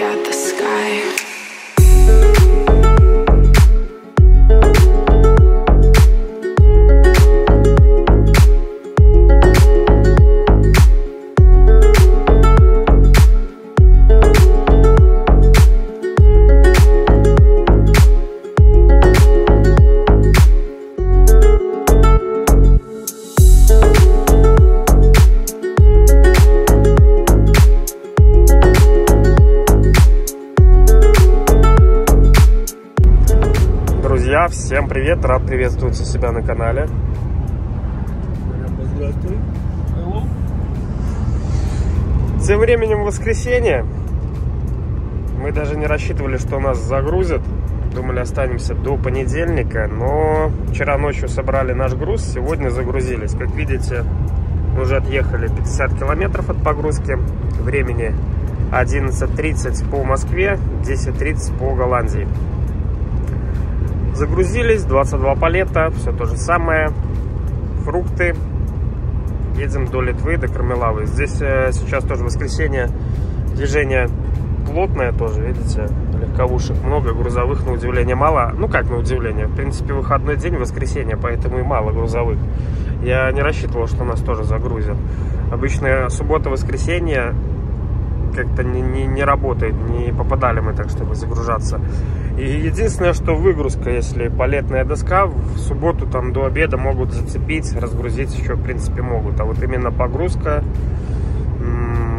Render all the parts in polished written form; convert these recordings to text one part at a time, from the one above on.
look at the sky. Всем привет! Рад приветствовать себя на канале. Здравствуй. Тем временем воскресенье. Мы даже не рассчитывали, что нас загрузят. Думали, останемся до понедельника. Но вчера ночью собрали наш груз, сегодня загрузились. Как видите, мы уже отъехали 50 километров от погрузки. Времени 11:30 по Москве, 10:30 по Голландии. Загрузились, 22 палета, все то же самое, фрукты. Едем до Литвы, до Кармелавы. Здесь сейчас тоже воскресенье, движение плотное тоже, видите, легковушек много, грузовых на удивление мало. Ну как на удивление, в принципе выходной день, воскресенье, поэтому и мало грузовых. Я не рассчитывал, что нас тоже загрузят. Обычно суббота, воскресенье как-то не работает, не попадали мы так, чтобы загружаться. И единственное, что выгрузка, если палетная доска, в субботу там до обеда могут зацепить, разгрузить еще в принципе могут. А вот именно погрузка,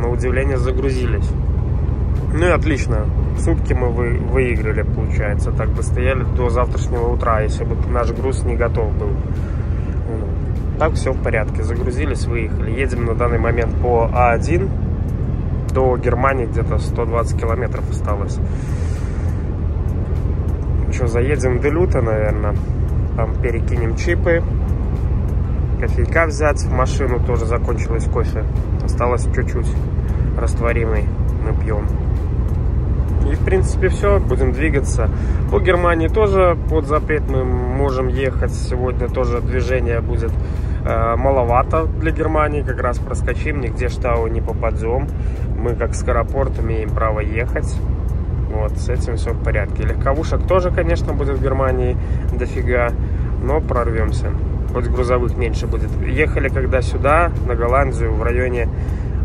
на удивление, загрузились. Ну и отлично, сутки мы выиграли, получается. Так бы стояли до завтрашнего утра, если бы наш груз не готов был. Так все в порядке, загрузились, выехали. Едем на данный момент по А1. До Германии где-то 120 километров осталось. Что, заедем в Делюта, наверное. Там перекинем чипы. Кофейка взять. В машину тоже закончилось кофе. Осталось чуть-чуть растворимый. Мы пьем. И, в принципе, все. Будем двигаться. По Германии тоже под запрет мы можем ехать. Сегодня тоже движение будет маловато для Германии. Как раз проскочим, нигде штау не попадем. Мы, как скоропорт, имеем право ехать. Вот, с этим все в порядке. Легковушек тоже, конечно, будет в Германии дофига, но прорвемся. Хоть грузовых меньше будет. Ехали когда сюда, на Голландию, в районе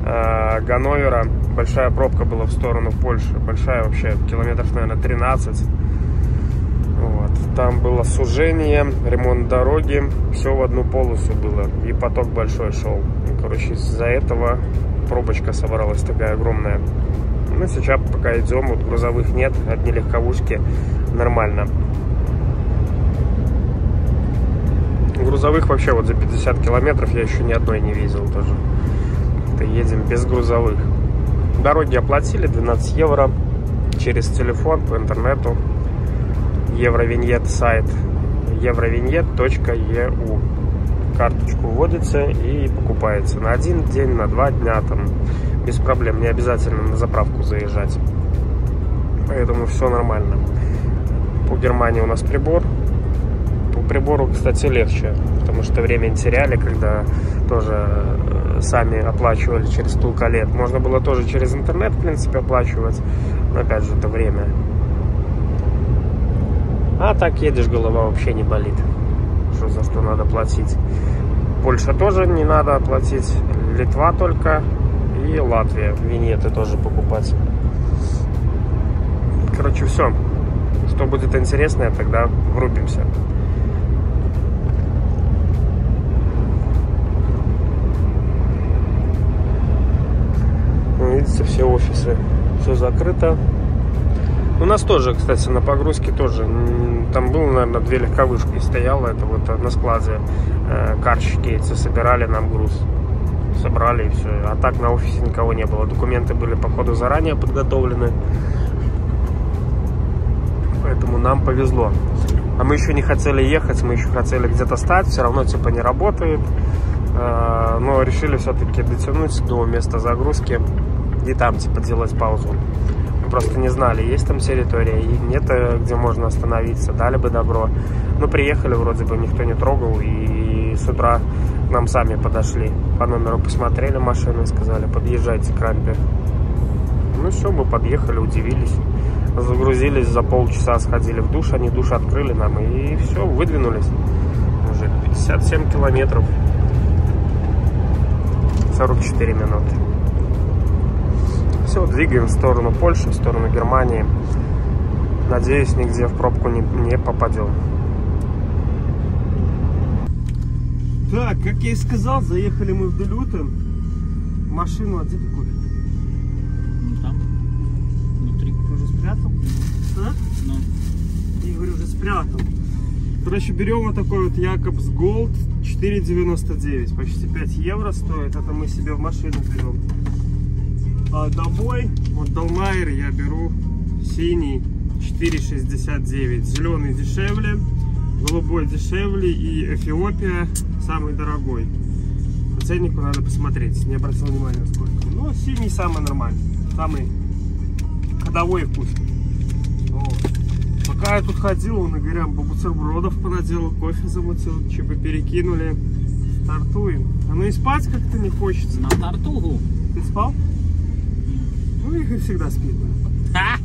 Ганновера. Большая пробка была в сторону Польши. Большая вообще, километров, наверное, 13. Вот. Там было сужение, ремонт дороги. Все в одну полосу было. И поток большой шел. И, короче, из-за этого пробочка собралась такая огромная. Ну, сейчас пока идем, вот грузовых нет, одни легковушки, нормально. Грузовых вообще вот за 50 километров я еще ни одной не видел тоже. Это едем без грузовых. Дороги оплатили, 12 евро, через телефон, по интернету. Евровиньет сайт, евровиньет.eu. Карточку вводится и покупается на один день, на два дня, там без проблем, не обязательно на заправку заезжать, поэтому все нормально. По Германии у нас прибор, по прибору, кстати, легче, потому что время теряли, когда тоже сами оплачивали через тулкалет. Можно было тоже через интернет, в принципе, оплачивать, но опять же это время. А так едешь, голова вообще не болит, за что надо платить. Польша тоже не надо платить, Литва только и Латвия. Виньеты тоже покупать. Короче, все. Что будет интересное, тогда врубимся. Видите, все офисы, все закрыто. У нас тоже, кстати, на погрузке тоже. Там было, наверное, две легковышки стояло. Это вот на складе карщики эти собирали нам груз. Собрали и все. А так на офисе никого не было. Документы были, походу, заранее подготовлены. Поэтому нам повезло. А мы еще не хотели ехать, мы еще хотели где-то стать. Все равно, типа, не работает. Но решили все-таки дотянуть до места загрузки. И там, типа, делать паузу. Просто не знали, есть там территория и нет, где можно остановиться, дали бы добро. Но приехали, вроде бы никто не трогал, и с утра к нам сами подошли. По номеру посмотрели машину и сказали, подъезжайте к рампе. Ну все, мы подъехали, удивились. Загрузились, за полчаса сходили в душ, они душ открыли нам, и все, выдвинулись. Уже 57 километров, 44 минуты. Все, двигаем в сторону Польши, в сторону Германии. Надеюсь, нигде в пробку не попадем. Так, как я и сказал, заехали мы в Делюту. Машину, а где ты купил? Ну там, внутри. Ты уже спрятал? А? Ну. Я говорю, уже спрятал. Короче, берем вот такой вот Якобс Голд, 4,99, почти 5 евро стоит. Это мы себе в машину берем. А домой, вот Долмайр я беру синий, 4,69. Зеленый дешевле, голубой дешевле и Эфиопия самый дорогой. По ценнику надо посмотреть, не обратил внимания сколько. Но синий самый нормальный, самый ходовой вкус. Пока я тут ходил, он, Игорям, бутербродов понаделал, кофе замутил, чипы перекинули. Стартуем. А ну и спать как-то не хочется. На тартугу. Ты спал? Ну, Игорь всегда спит. Да?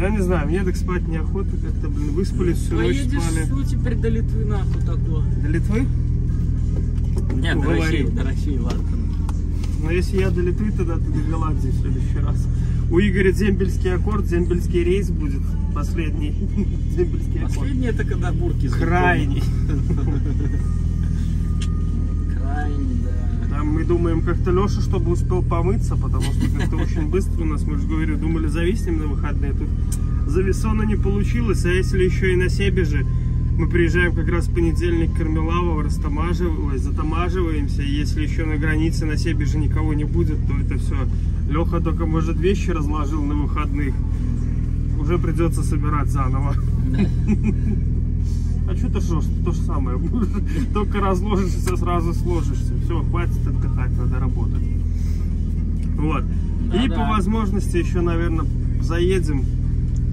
Я не знаю, мне так спать неохота, как-то, блин, выспались всю ночь, спали. Ну, теперь до Литвы нахуй такое. До Литвы? Нет, до России, ладно. Но если я до Литвы, тогда ты до Голландии в следующий раз. У Игоря дембельский аккорд, дембельский рейс будет, последний. Дембельский аккорд. Последний это когда бурки. Крайний. Крайний, да. Там мы думаем как-то Леша, чтобы успел помыться, потому что как-то очень быстро у нас, мы же говорю, думали зависнем на выходные. Тут зависона не получилось, а если еще и на Себеже. Мы приезжаем как раз в понедельник к Кармелаву, затамаживаемся. Если еще на границе на Себеже никого не будет, то это все. Леха только, может, вещи разложил на выходных. Уже придется собирать заново. А что ты шёшь? То же самое. Только разложишься, сразу сложишься. Все, хватит отдыхать, надо работать. Вот. И по возможности еще, наверное, заедем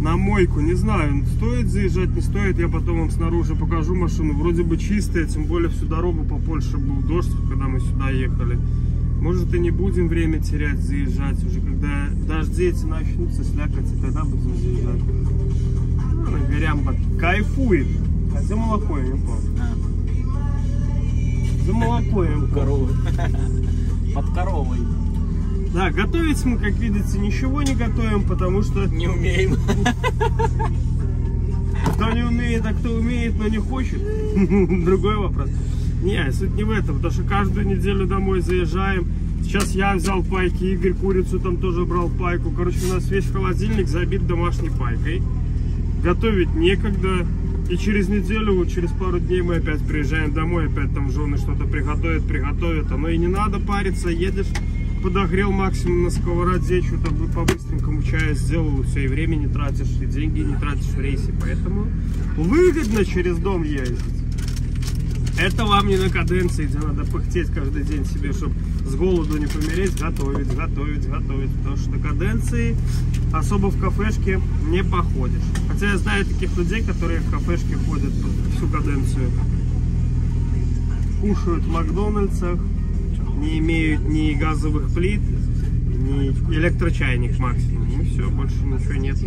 на мойку, не знаю, стоит заезжать, не стоит, я потом вам снаружи покажу машину, вроде бы чистая, тем более всю дорогу по Польше был дождь, когда мы сюда ехали. Может и не будем время терять, заезжать уже, когда дожди эти начнутся, слякать, и тогда будем заезжать. Горямба кайфует. А где молоко, я не помню. Где молоко, я не помню. Под коровой. Да, готовить мы, как видите, ничего не готовим, потому что... Не умеем. Кто не умеет, а кто умеет, но не хочет. Другой вопрос. Не, суть не в этом, потому что каждую неделю домой заезжаем. Сейчас я взял пайки, Игорь курицу там тоже брал пайку. Короче, у нас весь холодильник забит домашней пайкой. Готовить некогда. И через неделю, через пару дней мы опять приезжаем домой, опять там жены что-то приготовят. Оно и не надо париться, едешь... Подогрел максимум на сковороде, что-то по-быстренькому чая сделал, все, и время не тратишь, и деньги не тратишь в рейсе, поэтому выгодно через дом ездить. Это вам не на каденции, где надо пыхтеть каждый день себе, чтобы с голоду не помереть, готовить, готовить, готовить, потому что на каденции особо в кафешке не походишь. Хотя я знаю таких людей, которые в кафешке ходят всю каденцию, кушают в Макдональдсах, не имеют ни газовых плит, ни электрочайник максимум. И все, больше ничего нет.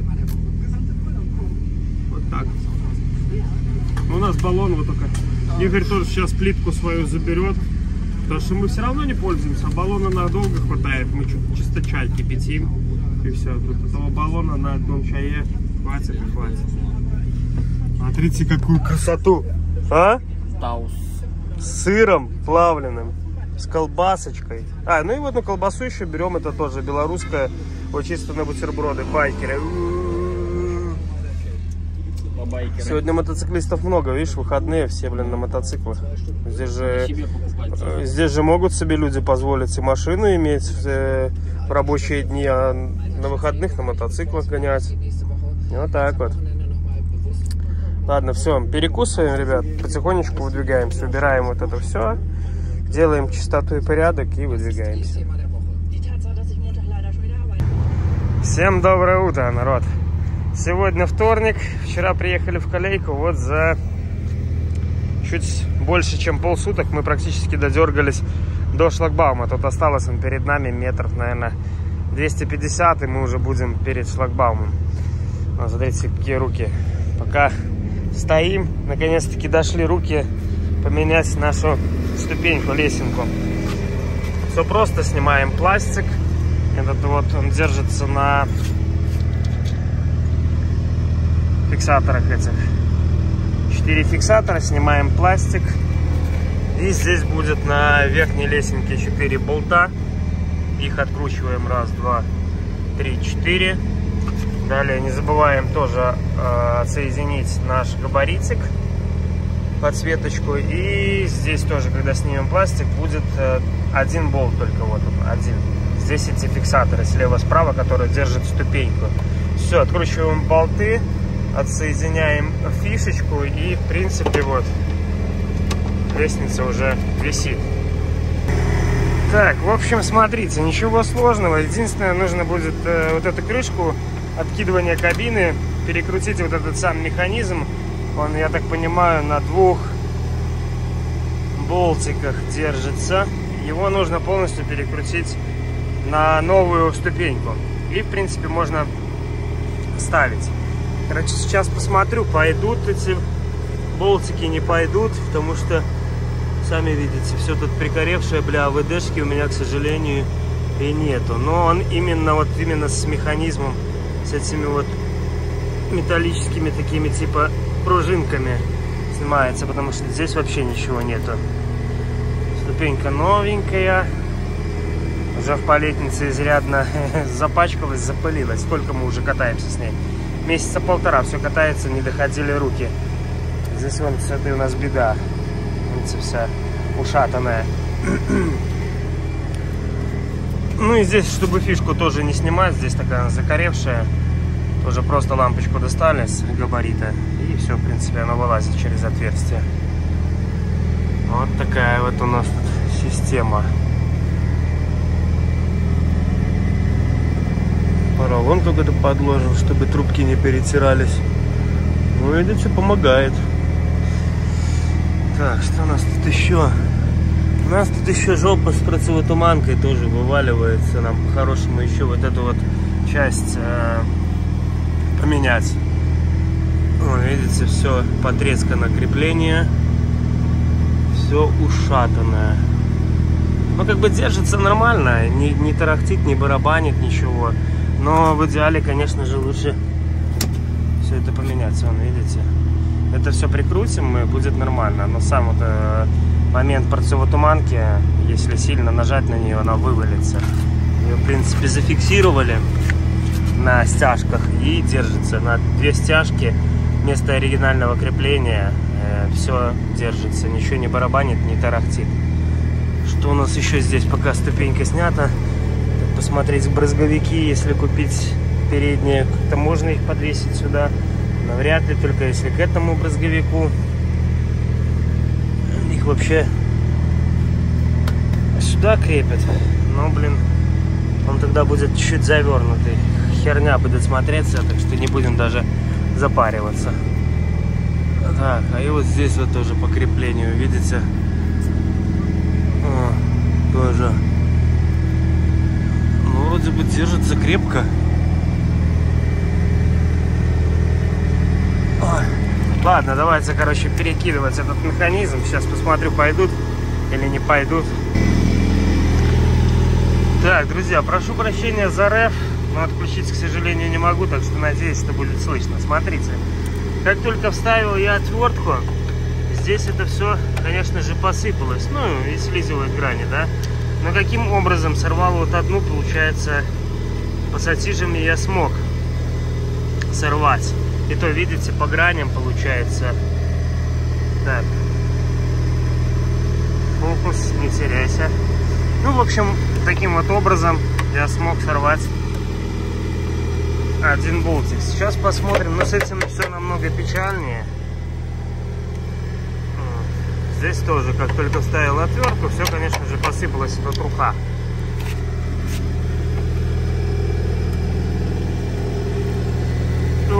Вот так. У нас баллон вот только. Игорь тоже сейчас плитку свою заберет. Потому что мы все равно не пользуемся. А баллона надолго хватает. Мы чисто чай кипятим. И все. Тут этого баллона на одном чае хватит и хватит. Смотрите, какую красоту. А? Таус. С сыром плавленым. С колбасочкой. А, ну и вот на колбасу еще берем, это тоже белорусская, вот чисто на бутерброды, байкеры. Сегодня мотоциклистов много, видишь, выходные все, блин, на мотоциклах. Здесь же могут себе люди позволить и машину иметь в рабочие дни, а на выходных на мотоциклах гонять. Вот так вот. Ладно, все, перекусываем, ребят, потихонечку выдвигаемся, убираем вот это все. Делаем чистоту и порядок и выдвигаемся. Всем доброе утро, народ. Сегодня вторник. Вчера приехали в Калейку. Вот за чуть больше, чем полсуток мы практически додергались до шлагбаума. Тут осталось он перед нами метров, наверное, 250, и мы уже будем перед шлагбаумом. Вот, смотрите, какие руки. Пока стоим, наконец-таки дошли руки поменять нашу ступеньку, лесенку. Все просто, снимаем пластик. Этот вот, он держится на фиксаторах этих. 4 фиксатора, снимаем пластик. И здесь будет на верхней лесенке 4 болта. Их откручиваем. Раз, два, три, 4. Далее не забываем тоже отсоединить наш габаритик, подсветочку. И здесь тоже, когда снимем пластик, будет один болт только. Вот он, один. Здесь эти фиксаторы слева-справа, которые держат ступеньку. Все, откручиваем болты, отсоединяем фишечку, и, в принципе, вот лестница уже висит. Так, в общем, смотрите, ничего сложного. Единственное, нужно будет вот эту крышку откидывания кабины перекрутить, вот этот сам механизм. Он, я так понимаю, на 2 болтиках держится. Его нужно полностью перекрутить на новую ступеньку. И, в принципе, можно ставить. Короче, сейчас посмотрю, пойдут эти болтики, не пойдут, потому что, сами видите, все тут прикоревшее, бля, АВДшки у меня, к сожалению, и нету. Но он именно, вот именно с механизмом, с этими вот металлическими такими типа пружинками снимается, потому что здесь вообще ничего нету. Ступенька новенькая. Уже в полетнице изрядно запачкалась, запылилась. Сколько мы уже катаемся с ней? Месяца 1,5 все катается, не доходили руки. Здесь вон с этой у нас беда. Видите, вся ушатанная. Ну и здесь, чтобы фишку тоже не снимать, здесь такая закоревшая. Тоже просто лампочку достали с габарита. И все, в принципе, она вылазит через отверстие. Вот такая вот у нас тут система. Поролон только-то подложил, чтобы трубки не перетирались. Ну, видите, помогает. Так, что у нас тут еще? У нас тут еще жопа с противотуманкой тоже вываливается. Нам по-хорошему еще вот эту вот часть поменять. Ну, видите, все потрескано крепление. Все ушатанное. Ну, как бы держится нормально. Не тарахтит, не барабанит, ничего. Но в идеале, конечно же, лучше все это поменять. Вон, видите? Это все прикрутим, и будет нормально. Но сам вот момент противотуманки, если сильно нажать на нее, она вывалится. Ее, в принципе, зафиксировали на стяжках и держится. На 2 стяжки вместо оригинального крепления все держится. Ничего не барабанит, не тарахтит. Что у нас еще здесь? Пока ступенька снята. Посмотреть брызговики, если купить передние, как-то можно их подвесить сюда, но вряд ли, только если к этому брызговику. Их вообще сюда крепят, но, блин, он тогда будет чуть-чуть завернутый, херня будет смотреться, так что не будем даже запариваться. Так, а и вот здесь вот тоже по креплению, видите, тоже. Вроде бы держится крепко. Ой. Ладно, давайте, короче, перекидывать этот механизм. Сейчас посмотрю, пойдут или не пойдут. Так, друзья, прошу прощения за рев, но отключить, к сожалению, не могу, так что надеюсь, что будет слышно. Смотрите, как только вставил я отвертку, здесь это все, конечно же, посыпалось. Ну, и слизывают грани, да? Но каким образом сорвал вот одну, получается, пассатижами я смог сорвать. И то, видите, по граням получается. Так. Фокус, не теряйся. Ну, в общем, таким вот образом я смог сорвать один болтик. Сейчас посмотрим. Но с этим все намного печальнее. Здесь тоже, как только вставил отвертку, все, конечно же, посыпалось от руха.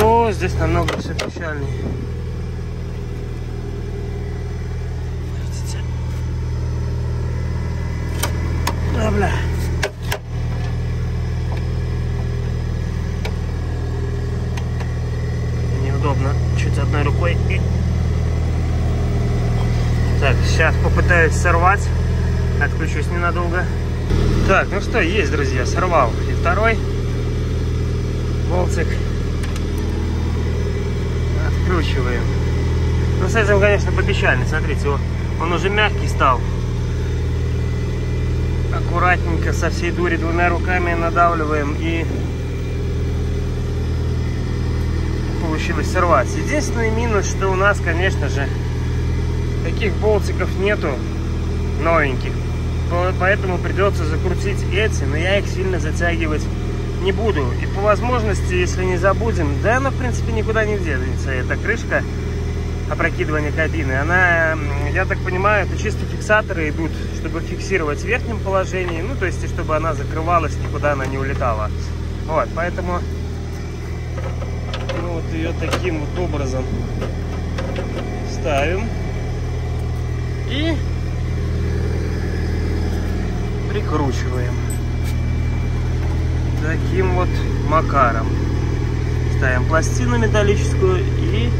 О, здесь намного все печальнее. Видите? Да, бля. такой. Так, сейчас попытаюсь сорвать. Отключусь ненадолго. Так, ну что, есть, друзья, сорвал. И второй болтик. Откручиваем. Ну, с этим, конечно, попечально. Смотрите, он уже мягкий стал. Аккуратненько, со всей дури, двумя руками надавливаем, и получилось сорвать. Единственный минус, что у нас, конечно же, таких болтиков нету новеньких, поэтому придется закрутить эти, но я их сильно затягивать не буду. И по возможности, если не забудем, да она в принципе никуда не денется, эта крышка опрокидывания кабины, она, я так понимаю, это чисто фиксаторы идут, чтобы фиксировать в верхнем положении, ну то есть чтобы она закрывалась, никуда она не улетала. Вот, поэтому ну, вот ее таким вот образом ставим и прикручиваем таким вот макаром. Ставим пластину металлическую и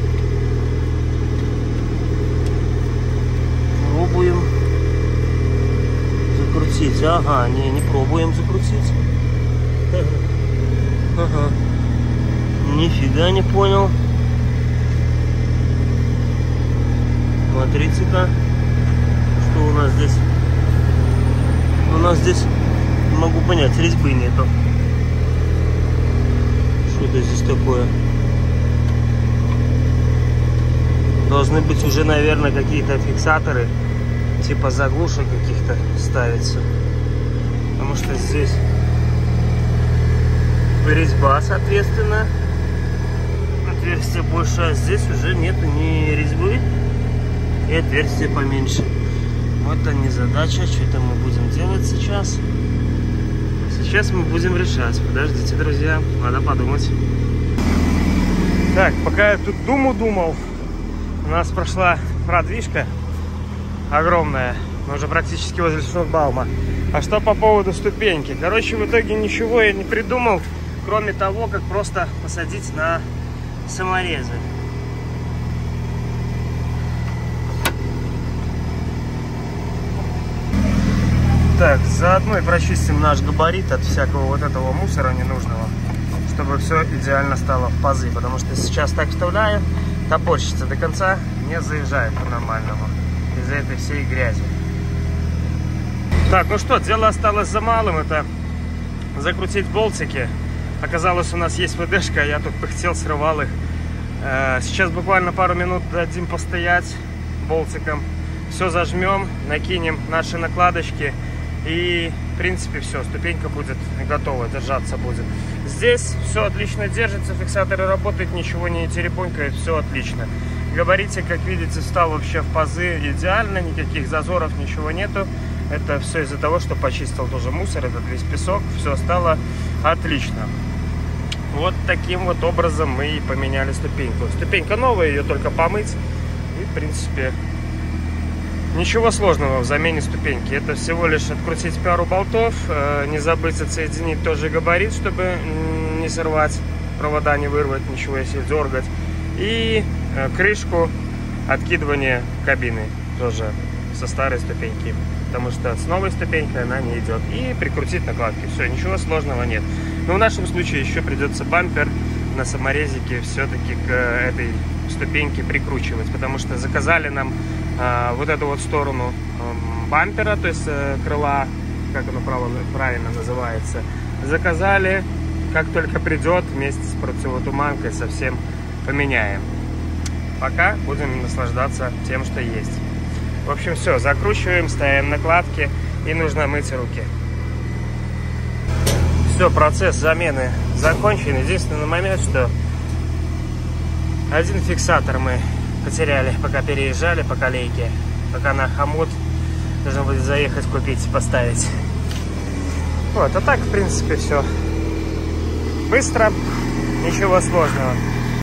пробуем закрутить. Ага, не пробуем закрутить. Ага. Нифига не понял. Смотрите-ка, что у нас здесь. У нас здесь, могу понять, резьбы нету. Что-то здесь такое. Должны быть уже, наверное, какие-то фиксаторы, типа заглушек каких-то ставится. Потому что здесь резьба, соответственно, отверстие больше, а здесь уже нету ни резьбы, и отверстие поменьше. Вот они, задача, что-то мы будем делать сейчас. Сейчас мы будем решать. Подождите, друзья, надо подумать. Так, пока я тут думал, у нас прошла продвижка огромная. Мы уже практически возле шлагбаума. А что по поводу ступеньки? Короче, в итоге ничего я не придумал, кроме того, как просто посадить на саморезы. Так, заодно и прочистим наш габарит от всякого вот этого мусора ненужного, чтобы все идеально стало в пазы, потому что сейчас так вставляю, топорщица до конца не заезжает по-нормальному из-за этой всей грязи. Так, ну что, дело осталось за малым, это закрутить болтики. Оказалось, у нас есть ВДшка, я тут пыхтел, срывал их. Сейчас буквально пару минут дадим постоять болтиком, все зажмем, накинем наши накладочки. И, в принципе, все, ступенька будет готова, держаться будет. Здесь все отлично держится, фиксаторы работают, ничего не теребонькает, все отлично. Габаритик, как видите, встал вообще в пазы идеально, никаких зазоров, ничего нету. Это все из-за того, что почистил тоже мусор, этот весь песок, все стало отлично. Вот таким вот образом мы и поменяли ступеньку. Ступенька новая, ее только помыть, и, в принципе... Ничего сложного в замене ступеньки. Это всего лишь открутить пару болтов, не забыть отсоединить тоже габарит, чтобы не сорвать, провода не вырвать, ничего если дергать. И крышку откидывания кабины тоже со старой ступеньки, потому что с новой ступенькой она не идет. И прикрутить накладки. Все, ничего сложного нет. Но в нашем случае еще придется бампер на саморезике все-таки к этой ступеньке прикручивать, потому что заказали нам вот эту вот сторону бампера, то есть крыла, как оно правильно называется, заказали, как только придет, вместе с противотуманкой совсем поменяем. Пока будем наслаждаться тем, что есть. В общем, все, закручиваем, ставим накладки, и нужно мыть руки. Все, процесс замены закончен. Единственный момент, что один фиксатор мы потеряли, пока переезжали по колейке, пока на хомут нужно будет заехать, купить, поставить. Вот, а так, в принципе, все быстро, ничего сложного.